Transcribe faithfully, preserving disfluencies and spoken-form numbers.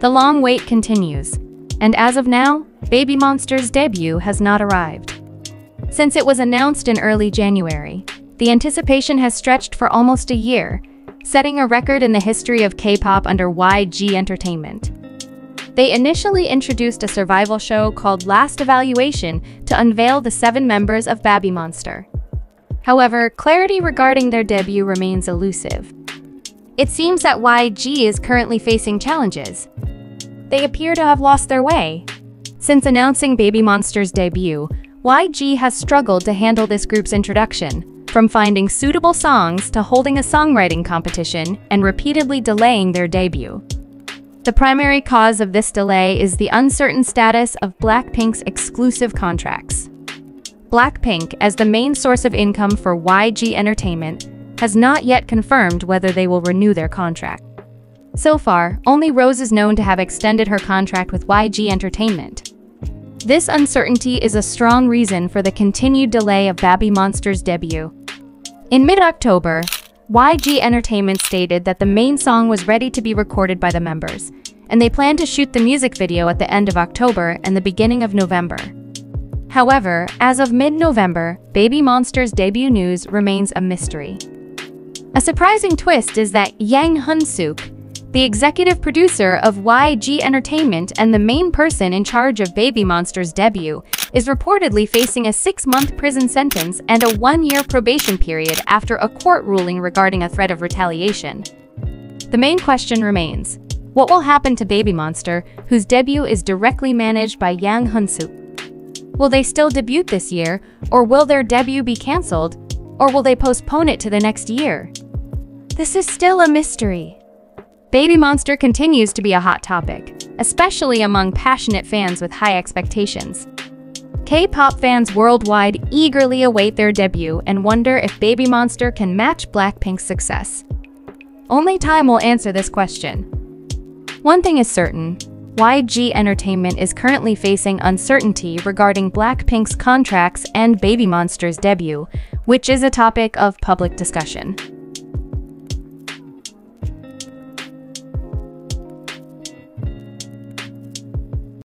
The long wait continues, and as of now, Baby Monster's debut has not arrived. Since it was announced in early January, the anticipation has stretched for almost a year, setting a record in the history of K-pop under Y G Entertainment. They initially introduced a survival show called Last Evaluation to unveil the seven members of Baby Monster. However, clarity regarding their debut remains elusive. It seems that Y G is currently facing challenges. They appear to have lost their way. Since announcing Baby Monster's debut, Y G has struggled to handle this group's introduction, from finding suitable songs to holding a songwriting competition and repeatedly delaying their debut. The primary cause of this delay is the uncertain status of Blackpink's exclusive contracts. Blackpink, as the main source of income for Y G Entertainment, has not yet confirmed whether they will renew their contract. So far, only Rose is known to have extended her contract with Y G Entertainment. This uncertainty is a strong reason for the continued delay of Baby Monster's debut. In mid-October, Y G Entertainment stated that the main song was ready to be recorded by the members, and they plan to shoot the music video at the end of October and the beginning of November. However, as of mid-November, Baby Monster's debut news remains a mystery. A surprising twist is that Yang Hyunsuk, the executive producer of Y G Entertainment and the main person in charge of Baby Monster's debut, is reportedly facing a six-month prison sentence and a one-year probation period after a court ruling regarding a threat of retaliation. The main question remains, what will happen to Baby Monster, whose debut is directly managed by Yang Hyunsuk? Will they still debut this year, or will their debut be cancelled, or will they postpone it to the next year? This is still a mystery. Baby Monster continues to be a hot topic, especially among passionate fans with high expectations. K-pop fans worldwide eagerly await their debut and wonder if Baby Monster can match Blackpink's success. Only time will answer this question. One thing is certain, Y G Entertainment is currently facing uncertainty regarding Blackpink's contracts and Baby Monster's debut, which is a topic of public discussion.